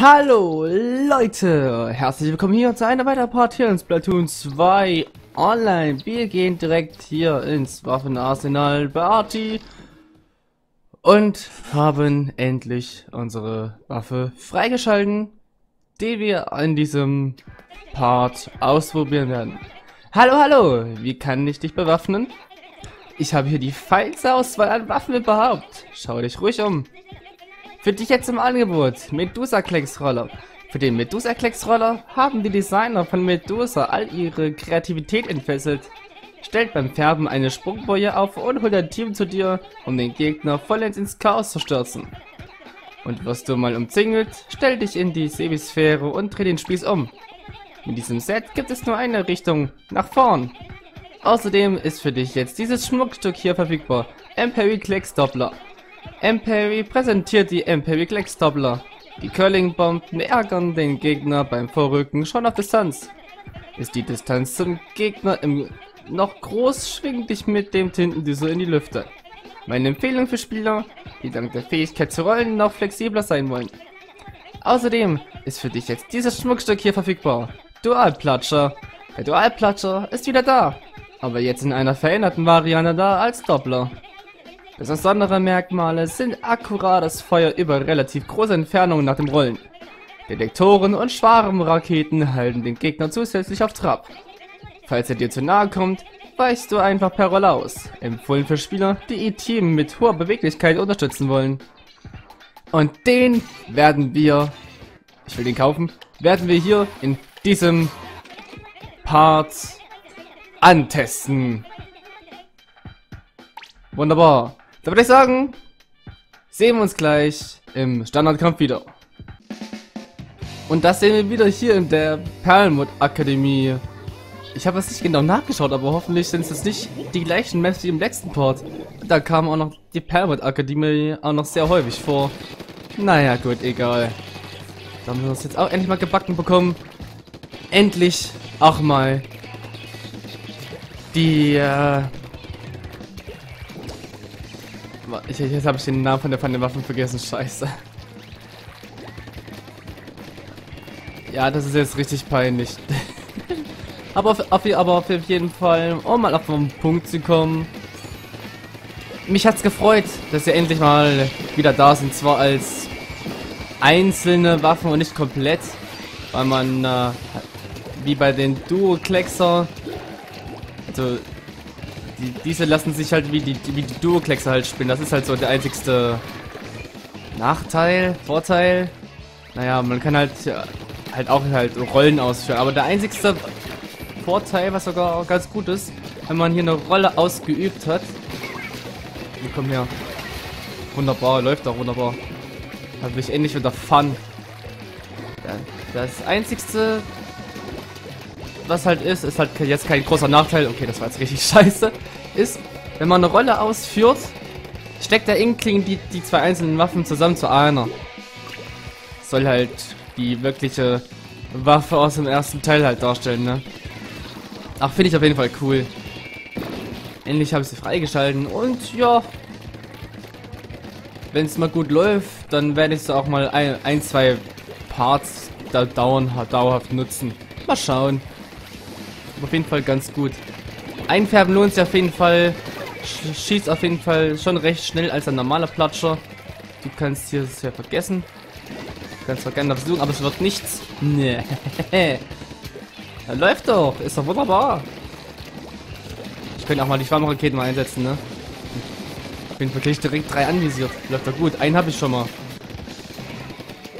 Hallo Leute, herzlich willkommen hier zu einer weiteren Part hier in Splatoon 2 Online. Wir gehen direkt hier ins Waffenarsenal bei Arti und haben endlich unsere Waffe freigeschalten, die wir in diesem Part ausprobieren werden. Hallo, wie kann ich dich bewaffnen? Ich habe hier die feinste Auswahl an Waffen überhaupt. Schau dich ruhig um. Für dich jetzt im Angebot Medusa-Klecksroller. Für den Medusa-Klecksroller haben die Designer von Medusa all ihre Kreativität entfesselt. Stellt beim Färben eine Sprungboje auf und holt ein Team zu dir, um den Gegner vollends ins Chaos zu stürzen. Und wirst du mal umzingelt, stell dich in die Semisphäre und dreh den Spieß um. In diesem Set gibt es nur eine Richtung, nach vorn. Außerdem ist für dich jetzt dieses Schmuckstück hier verfügbar, Empire-Klecks doppler. Empery präsentiert die Empire-Klecks doppler. Die Curling-Bomben ärgern den Gegner beim Vorrücken schon auf Distanz. Ist die Distanz zum Gegner noch groß, schwing dich mit dem Tinten-Düser in die Lüfte. Meine Empfehlung für Spieler, die dank der Fähigkeit zu rollen noch flexibler sein wollen. Außerdem ist für dich jetzt dieses Schmuckstück hier verfügbar, Dualplatscher. Der Dualplatscher ist wieder da, aber jetzt in einer veränderten Variante da als Doppler. Besondere Merkmale sind akkurates Feuer über relativ große Entfernungen nach dem Rollen. Detektoren und Schwarmraketen halten den Gegner zusätzlich auf Trab. Falls er dir zu nahe kommt, weichst du einfach per Roll aus. Empfohlen für Spieler, die ihr Team mit hoher Beweglichkeit unterstützen wollen. Und den werden wir, werden wir hier in diesem Part antesten. Wunderbar. Da würde ich sagen, sehen wir uns gleich im Standardkampf wieder. Und das sehen wir wieder hier in der Perlmutt Akademie. Ich habe es nicht genau nachgeschaut, aber hoffentlich sind es nicht die gleichen Maps wie im letzten Part. Da kam auch noch die Perlmutt Akademie sehr häufig vor. Naja gut, egal. Da haben wir uns jetzt auch endlich mal gebacken bekommen. Endlich auch mal die... Jetzt habe ich den Namen von den Waffen vergessen, scheiße. Ja, das ist jetzt richtig peinlich. aber auf jeden Fall, um mal auf den Punkt zu kommen. Mich hat's gefreut, dass wir endlich mal wieder da sind. Zwar als einzelne Waffen und nicht komplett, weil man wie bei den Duo-Klecksern, also diese lassen sich halt wie die Duo-Kleckser halt spielen. Das ist halt so der einzigste Nachteil, Vorteil. Naja, man kann halt, auch Rollen ausführen. Aber der einzigste Vorteil, was sogar auch ganz gut ist, wenn man hier eine Rolle ausgeübt hat. Komm her. Wunderbar, läuft auch wunderbar. Da bin ich endlich wieder Fun. Das einzigste... was halt ist halt jetzt kein großer Nachteil, okay, das war jetzt richtig scheiße, ist, wenn man eine Rolle ausführt, steckt der Inkling die zwei einzelnen Waffen zusammen zu einer. Soll halt die wirkliche Waffe aus dem ersten Teil halt darstellen, ne? Ach, finde ich auf jeden Fall cool. Endlich habe ich sie freigeschalten und ja, wenn es mal gut läuft, dann werde ich sie auch mal ein, zwei Parts da dauerhaft nutzen. Mal schauen. Auf jeden Fall ganz gut. Einfärben lohnt sich auf jeden Fall. Schießt auf jeden Fall schon recht schnell als ein normaler Platscher. Du kannst hier das ja vergessen. Du kannst zwar gerne versuchen, aber es wird nichts. Nee. Ja, läuft doch. Ist doch wunderbar. Ich könnte auch mal die Schwarmraketen mal einsetzen, ne? Auf jeden Fall kriege ich direkt 3 anvisiert. Läuft doch gut. Einen habe ich schon mal.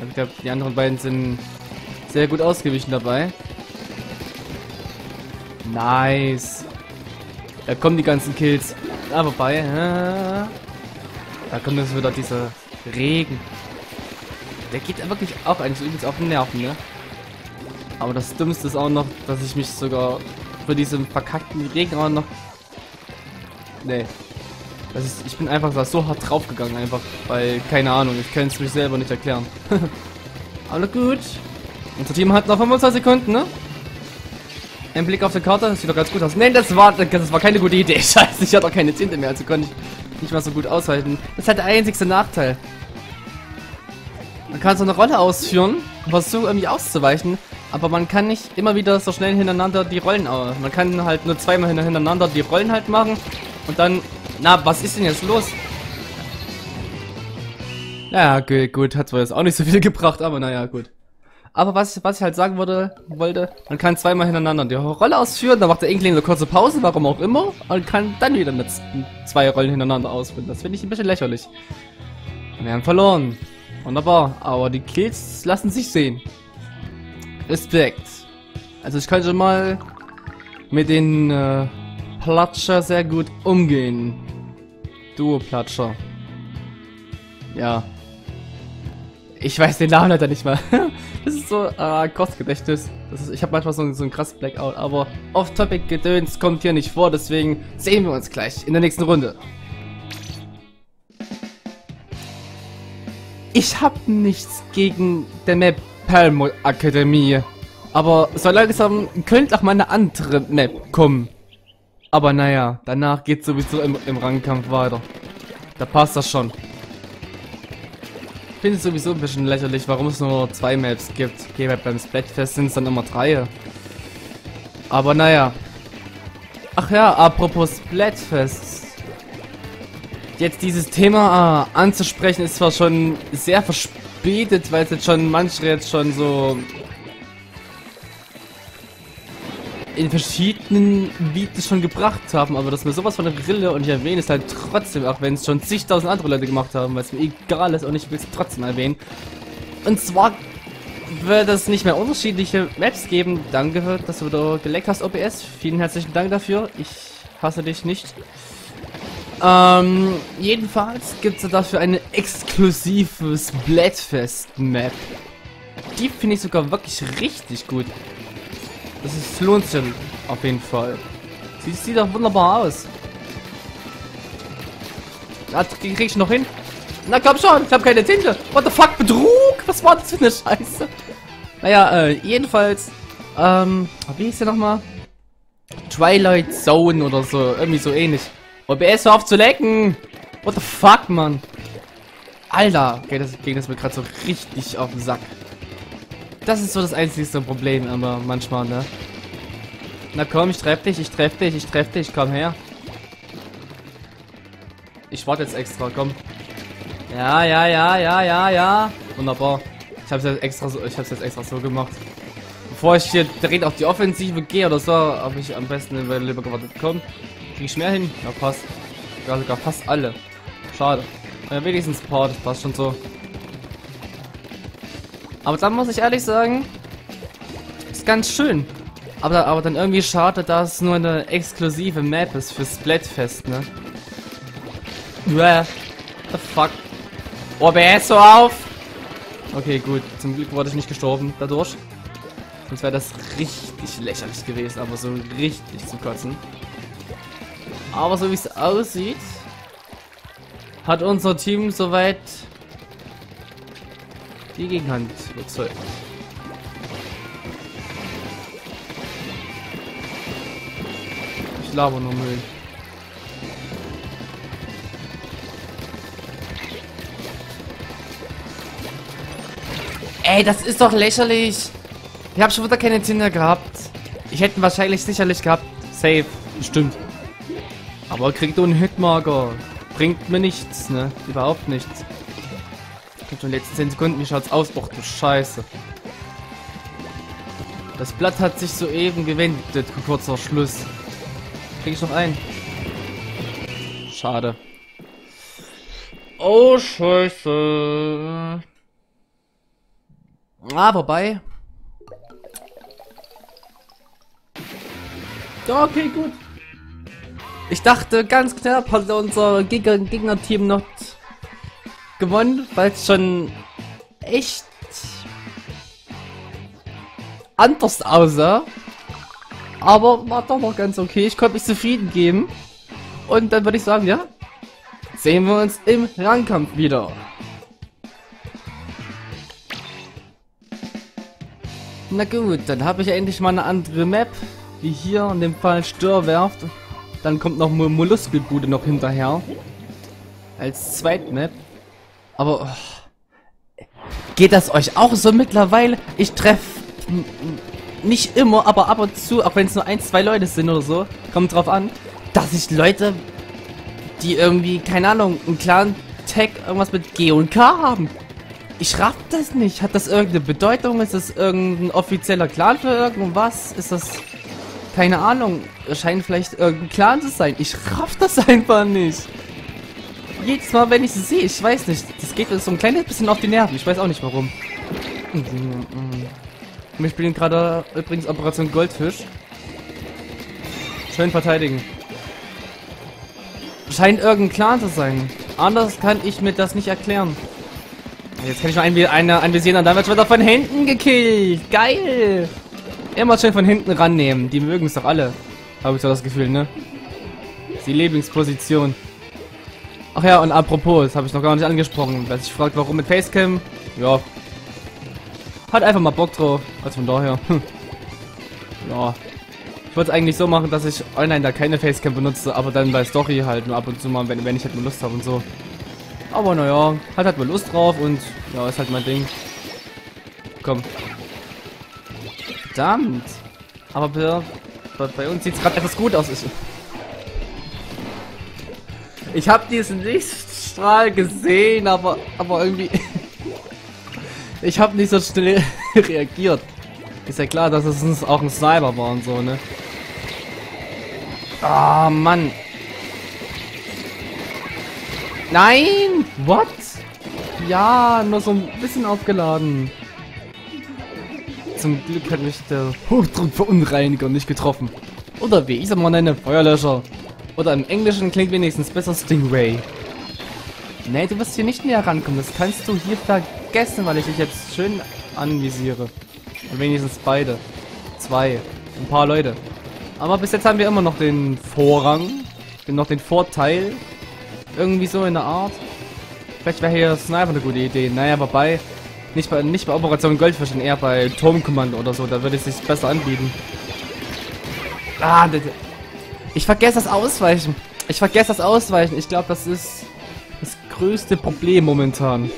Ich glaube, die anderen beiden sind sehr gut ausgewichen dabei. Nice. Da kommen die ganzen Kills. Ah, wobei. Da kommt jetzt wieder dieser Regen. Der geht wirklich auch eigentlich übrigens auf den Nerven, ne? Aber das Dümmste ist auch noch, dass ich mich sogar für diesen verkackten Regen auch noch... Nee. Ich bin einfach so hart draufgegangen einfach. Weil, keine Ahnung, ich kann es mich selber nicht erklären. Aber gut. Unser Team hat noch 25 Sekunden, ne? Ein Blick auf die Karte, das sieht doch ganz gut aus. Nein, das war keine gute Idee. Scheiße, ich hatte auch keine Tinte mehr, also konnte ich nicht mal so gut aushalten. Das ist halt der einzigste Nachteil. Man kann so eine Rolle ausführen und versuchen irgendwie auszuweichen, aber man kann nicht immer wieder so schnell hintereinander die Rollen aus. Man kann halt nur zweimal hintereinander die Rollen halt machen und dann... Na, was ist denn jetzt los? Naja, gut, hat zwar jetzt auch nicht so viel gebracht, aber naja, gut. Aber was ich halt sagen wollte, man kann zweimal hintereinander die Rolle ausführen, dann macht der Inkling eine kurze Pause, warum auch immer, und kann dann wieder mit zwei Rollen hintereinander ausführen. Das finde ich ein bisschen lächerlich. Wir haben verloren. Wunderbar, aber die Kills lassen sich sehen. Respekt. Also ich könnte mal mit den Platscher sehr gut umgehen. Duo-Platscher. Ja. Ich weiß den Namen leider nicht mal. Das ist so Kurzgedächtnis. Ich habe manchmal so einen krassen Blackout, aber Off-Topic-Gedöns kommt hier nicht vor, deswegen sehen wir uns gleich in der nächsten Runde. Ich habe nichts gegen der Map Perlmutt Akademie, aber so langsam könnte auch mal eine andere Map kommen. Aber naja, danach geht sowieso im Rangkampf weiter. Da passt das schon. Finde ich sowieso ein bisschen lächerlich, warum es nur 2 Maps gibt. Okay, beim Splatfest sind es dann immer 3. Aber naja. Ach ja, apropos Splatfest. Jetzt dieses Thema anzusprechen ist zwar schon sehr verspätet, weil es jetzt schon manche so in verschiedenen Videos schon gebracht haben, aber dass mir sowas von der Rille und ich erwähne es halt trotzdem, auch wenn es schon zigtausend andere Leute gemacht haben, weil es mir egal ist und ich will es trotzdem erwähnen. Und zwar wird es nicht mehr unterschiedliche Maps geben. Danke, dass du da geleckt hast, OBS. Vielen herzlichen Dank dafür. Ich hasse dich nicht. Jedenfalls gibt es dafür eine exklusive Splatfest-Map. Die finde ich sogar wirklich richtig gut. Das lohnt sich auf jeden Fall. Sie sieht auch wunderbar aus. Das krieg ich noch hin. Na komm schon, ich hab keine Tinte. What the fuck, Betrug? Was war das für eine Scheiße? Naja, jedenfalls. Wie hieß der nochmal? Twilight Zone oder so. Irgendwie so ähnlich. OBS, hör auf zu lecken! What the fuck, Mann? Alter, ging das mir gerade so richtig auf den Sack. Das ist so das einzige Problem, aber manchmal, ne? Na komm, ich treff dich, komm her. Ich warte jetzt extra, komm. Ja. Wunderbar. Ich hab's jetzt extra so gemacht. Bevor ich hier direkt auf die Offensive gehe oder so, habe ich am besten lieber gewartet. Komm, krieg ich mehr hin? Ja, passt. Ja, sogar fast alle. Schade. Ja, wenigstens ein paar, das passt schon so. Aber dann muss ich ehrlich sagen, ist ganz schön. Aber dann irgendwie schade, dass es nur eine exklusive Map ist für Splatfest, ne? What the fuck? OBS, so auf! Okay, gut. Zum Glück wurde ich nicht gestorben dadurch. Sonst wäre das richtig lächerlich gewesen, aber so richtig zu kotzen. Aber so wie es aussieht, hat unser Team soweit... die Gegenhand überzeugt. Ich laber nur Müll. Ey, das ist doch lächerlich. Ich habe schon wieder keine Tinder gehabt. Ich hätte ihn wahrscheinlich sicherlich gehabt. Safe. Stimmt. Aber kriegt einen Hitmarker. Bringt mir nichts, ne? Überhaupt nichts. Kommt schon in den letzten 10 Sekunden, wie schaut's aus? Och du Scheiße. Das Blatt hat sich soeben gewendet, kurz vor Schluss. Krieg ich noch ein? Schade. Oh Scheiße. Ah, vorbei. Ja, okay, gut. Ich dachte, ganz knapp hat unser Gegnerteam noch gewonnen, weil es schon echt anders aussah, aber war doch noch ganz okay. Ich konnte mich zufrieden geben und dann würde ich sagen, ja, sehen wir uns im Rangkampf wieder. Na gut, dann habe ich ja endlich mal eine andere Map, wie hier in dem Fall Störwerft. Dann kommt noch Moluskelbude noch hinterher als Zweitmap. Aber oh, Geht das euch auch so mittlerweile? Ich treffe nicht immer, aber ab und zu, auch wenn es nur ein, zwei Leute sind oder so, kommt drauf an, dass ich Leute, die irgendwie, keine Ahnung, einen klaren Tag irgendwas mit G und K haben. Ich raff das nicht. Hat das irgendeine Bedeutung? Ist das irgendein offizieller Clan für irgendwas? Ist das... keine Ahnung. Scheint vielleicht irgendein Clan zu sein. Ich raff das einfach nicht. Jedes Mal, wenn ich sie sehe, ich weiß nicht. Das geht mir so ein kleines bisschen auf die Nerven. Ich weiß auch nicht warum. Wir spielen gerade übrigens Operation Goldfisch. Schön verteidigen. Scheint irgendein Clan zu sein. Anders kann ich mir das nicht erklären. Jetzt kann ich mal anvisieren und dann wird wieder von hinten gekillt. Geil! Immer schön von hinten rannehmen. Die mögen es doch alle. Habe ich so das Gefühl, ne? Das ist die Lieblingsposition. Ach ja, und apropos, das habe ich noch gar nicht angesprochen. Wer sich fragt, warum mit Facecam? Ja. Hat einfach mal Bock drauf. Also von daher. Ja. Ich wollte es eigentlich so machen, dass ich online da keine Facecam benutze, aber dann bei Story halt nur ab und zu mal, wenn ich halt nur Lust habe und so. Aber naja, hat halt mal Lust drauf und ja, ist halt mein Ding. Komm. Verdammt. Aber bei uns sieht es gerade etwas gut aus. Ich habe diesen Lichtstrahl gesehen, aber irgendwie... ich habe nicht so schnell reagiert. Ist ja klar, dass es auch ein Sniper war und so, ne? Ah, Mann. Nein! What? Ja, nur so ein bisschen aufgeladen. Zum Glück hat mich der Hochdruckreiniger nicht getroffen. Oder wie ich es mal nenne, Feuerlöscher. Oder im Englischen klingt wenigstens besser Stingray. Nee, du wirst hier nicht näher rankommen. Das kannst du hier vergessen, weil ich dich jetzt schön anvisiere. Und wenigstens beide. Zwei. Ein paar Leute. Aber bis jetzt haben wir immer noch den Vorrang. Noch den Vorteil. Irgendwie so in der Art. Vielleicht wäre hier Sniper eine gute Idee. Naja, wobei. Nicht bei Operation Goldfisch, sondern eher bei Turmkommando oder so. Da würde es sich besser anbieten. Ah, ich vergesse das Ausweichen. Ich vergesse das Ausweichen. Ich glaube, das ist das größte Problem momentan.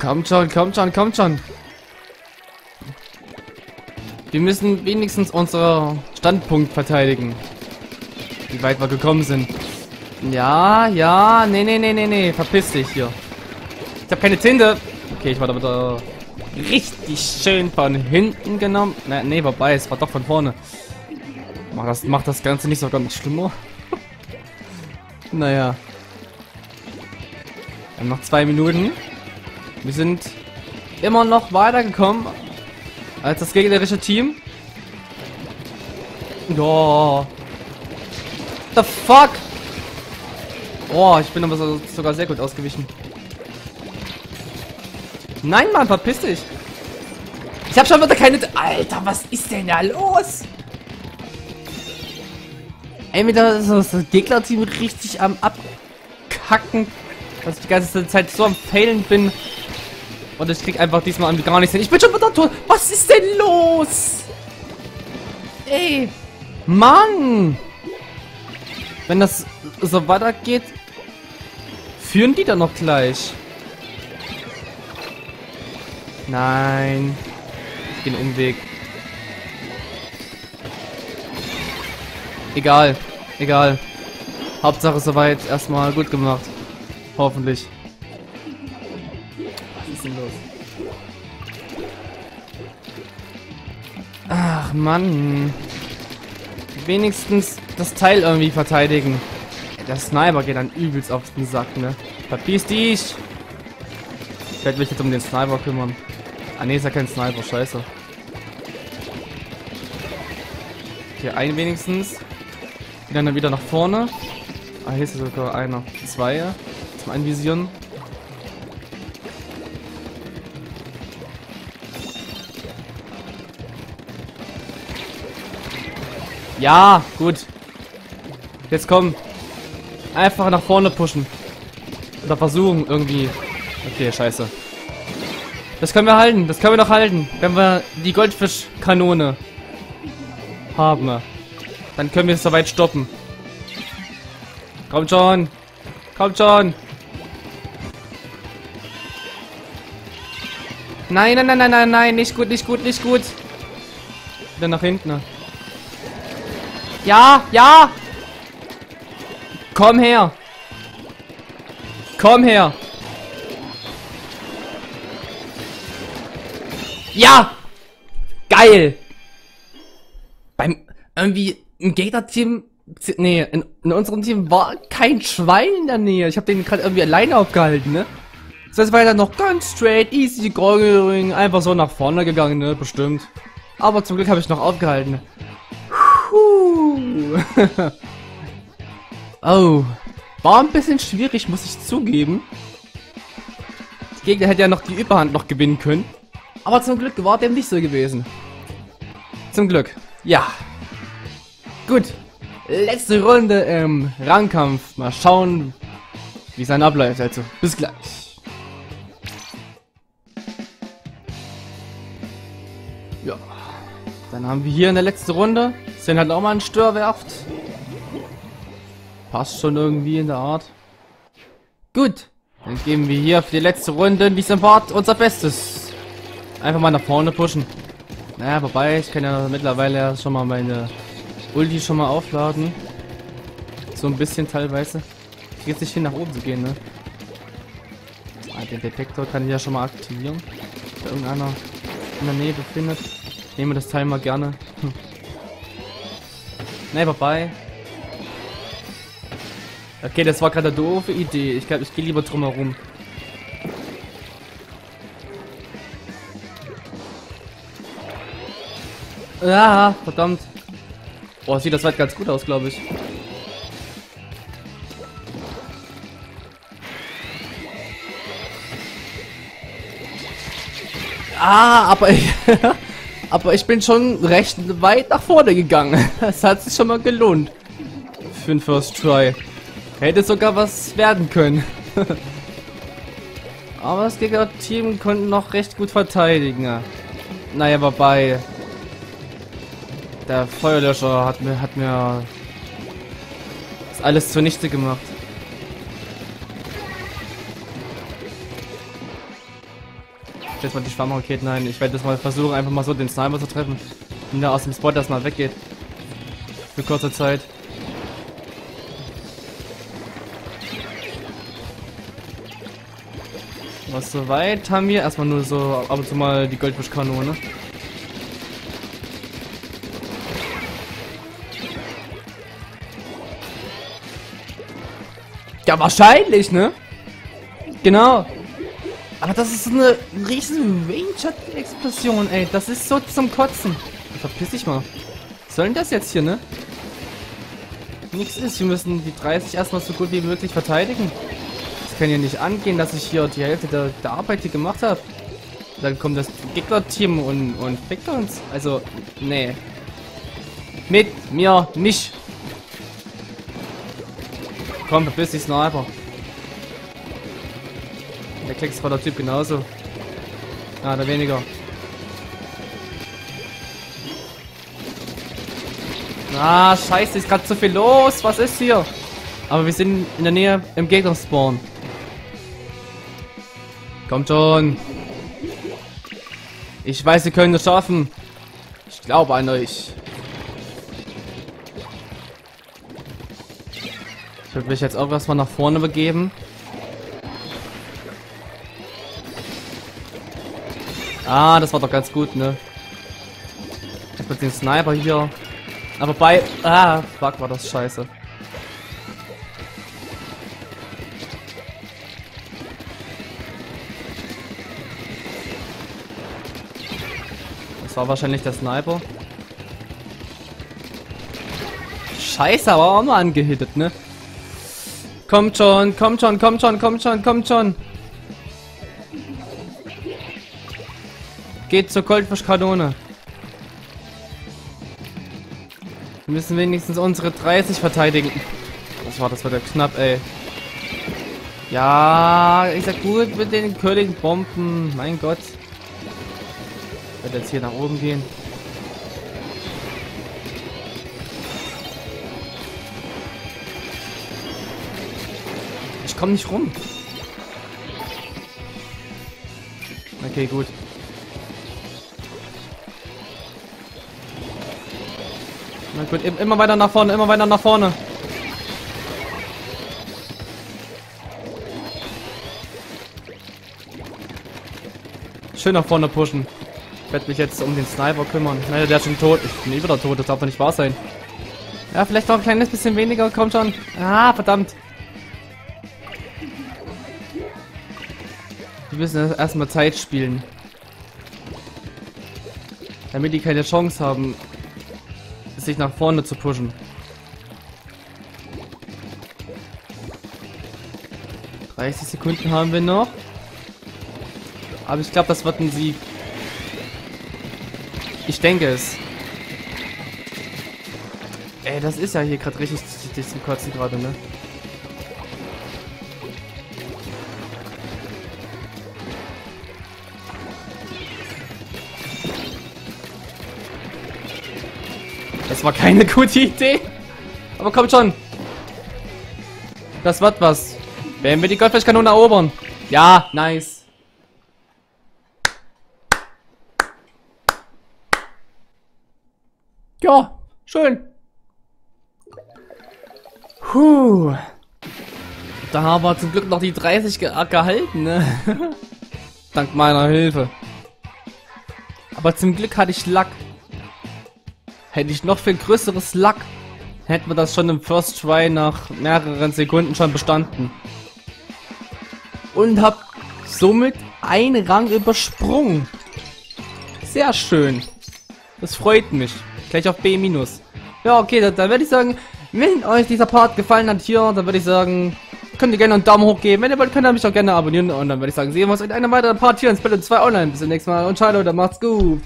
Kommt schon, kommt schon, kommt schon. Wir müssen wenigstens unseren Standpunkt verteidigen. Wie weit wir gekommen sind. Ja, nee, verpiss dich hier. Ich hab keine Tinte. Okay, ich war da wieder richtig schön von hinten genommen. Nee, vorbei, es war doch von vorne. Macht das Ganze nicht sogar noch schlimmer. Naja. Wir haben noch 2 Minuten. Wir sind immer noch weitergekommen als das gegnerische Team. Ja. The fuck? Oh, ich bin aber sogar sehr gut ausgewichen. Nein, Mann, verpiss dich. Ich hab schon wieder keine... Alter, was ist denn da los? Entweder ist das Gegnerteam richtig am Abkacken, dass ich die ganze Zeit so am Failen bin. Und ich krieg einfach diesmal gar nichts hin. Ich bin schon wieder tot. Was ist denn los? Ey. Mann. Wenn das so weitergeht, führen die dann noch gleich. Nein. Ich gehe einen Umweg. Egal. Egal. Hauptsache soweit erstmal gut gemacht. Hoffentlich. Was ist denn los? Ach, Mann. Wenigstens das Teil irgendwie verteidigen. Der Sniper geht dann übelst auf den Sack, ne? Verpiss dich! Ich werde mich jetzt um den Sniper kümmern. Ah, ne, ist ja kein Sniper, scheiße. Hier, okay, ein wenigstens. Die dann wieder nach vorne. Ah, hier ist sogar einer. 2 zum Anvisieren. Ja, gut. Jetzt komm. Einfach nach vorne pushen. Oder versuchen irgendwie. Okay, scheiße. Das können wir halten. Das können wir noch halten. Wenn wir die Goldfischkanone haben. Dann können wir es soweit stoppen. Kommt schon. Kommt schon. Nein, nein, nein, nein, nein, nein, nicht gut, nicht gut, nicht gut. Wieder nach hinten. Ja, ja! Komm her! Komm her! Ja! Geil! Beim irgendwie im Gegner-Team. Nee, in unserem Team war kein Schwein in der Nähe. Ich habe den gerade irgendwie alleine aufgehalten, ne? Das war ja dann noch ganz straight, easy, groggy, einfach so nach vorne gegangen, ne? Bestimmt. Aber zum Glück habe ich noch aufgehalten. Oh. War ein bisschen schwierig, muss ich zugeben. Der Gegner hätte ja noch die Überhand noch gewinnen können. Aber zum Glück war dem nicht so gewesen. Zum Glück. Ja. Gut. Letzte Runde im Rangkampf. Mal schauen, wie es dann abläuft. Also, bis gleich. Ja. Dann haben wir hier in der letzten Runde. Sind halt auch mal ein Störwerft. Passt schon irgendwie in der Art. Gut. Dann geben wir hier für die letzte Runde in diesem Part unser Bestes. Einfach mal nach vorne pushen. Naja, wobei, ich kann ja mittlerweile schon mal meine Ulti schon mal aufladen. So ein bisschen teilweise. Jetzt nicht hin nach oben zu gehen, ne? Ah, den Detektor kann ich ja schon mal aktivieren. Wenn irgendeiner in der Nähe befindet. Nehmen wir das Teil mal gerne. Ne, vorbei. Okay, das war gerade eine doofe Idee. Ich glaube, ich gehe lieber drumherum. Ja, verdammt. Boah, sieht das weit ganz gut aus, glaube ich. Ah, aber ich, aber ich bin schon recht weit nach vorne gegangen. Das hat sich schon mal gelohnt. Für den First Try. Hätte sogar was werden können. Aber das Gegner-Team konnten noch recht gut verteidigen. Naja, vorbei. Der Feuerlöscher hat mir das alles zunichte gemacht. Jetzt mal die Schwarmraketen ein. Ich werde das mal versuchen, einfach mal so den Sniper zu treffen. Wenn der aus dem Spot erstmal weggeht. Für kurze Zeit. Was soweit haben wir? Erstmal nur so ab und zu mal die Goldfischkanone. Ja, wahrscheinlich, ne? Genau. Aber das ist eine riesen Range-Explosion, ey. Das ist so zum Kotzen. Verpiss dich mal. Was soll denn das jetzt hier, ne? Nix ist. Wir müssen die 30 erstmal so gut wie möglich verteidigen. Das kann ja nicht angehen, dass ich hier die Hälfte der Arbeit hier gemacht habe. Dann kommt das Gegner-Team und fickt uns. Also, nee. Mit mir nicht. Komm, verpiss dich, Sniper. Der Klecksroller Typ genauso. Ah, der weniger. Ah, scheiße, ist gerade zu viel los. Was ist hier? Aber wir sind in der Nähe im Gegner-Spawn. Kommt schon. Ich weiß, wir können es schaffen. Ich glaube an euch. Ich würde mich jetzt auch erstmal nach vorne begeben. Ah, das war doch ganz gut, ne? Jetzt mit dem Sniper hier. Aber bei... Ah, fuck, war das scheiße. Das war wahrscheinlich der Sniper. Scheiße, aber auch mal angehittet, ne? Kommt schon, kommt schon, kommt schon, kommt schon, kommt schon. Geht zur Goldfischkanone. Wir müssen wenigstens unsere 30 verteidigen. Das war der knapp, ey. Ja, ich sag gut mit den Königbomben. Mein Gott. Ich werde jetzt hier nach oben gehen. Ich komme nicht rum. Okay, gut. Ich bin immer weiter nach vorne, immer weiter nach vorne. Schön nach vorne pushen. Ich werde mich jetzt um den Sniper kümmern. Nein, der ist schon tot. Ich bin eh wieder tot, das darf doch nicht wahr sein. Ja, vielleicht noch ein kleines bisschen weniger, kommt schon. Ah, verdammt. Wir müssen erstmal Zeit spielen. Damit die keine Chance haben, sich nach vorne zu pushen. . 30 Sekunden haben wir noch. Aber ich glaube, das wird ein Sieg. Ich denke es. Ey, das ist ja hier gerade richtig zum Kotzen gerade, ne? Das war keine gute Idee. Aber kommt schon. Das wird was. Werden wir die Goldfischkanone erobern? Ja, nice. Ja, schön. Puh. Da haben wir zum Glück noch die 30 gehalten, ne? Dank meiner Hilfe. Aber zum Glück hatte ich Luck. Hätte ich noch viel größeres Luck, hätten wir das schon im First Try nach mehreren Sekunden schon bestanden. Und hab somit einen Rang übersprungen. Sehr schön. Das freut mich. Gleich auf B-. Ja, okay, dann würde ich sagen, wenn euch dieser Part gefallen hat hier, dann würde ich sagen, könnt ihr gerne einen Daumen hoch geben. Wenn ihr wollt, könnt ihr mich auch gerne abonnieren. Und dann würde ich sagen, sehen wir uns in einem weiteren Part hier in Splatoon 2 Online. Bis zum nächsten Mal und ciao, dann macht's gut.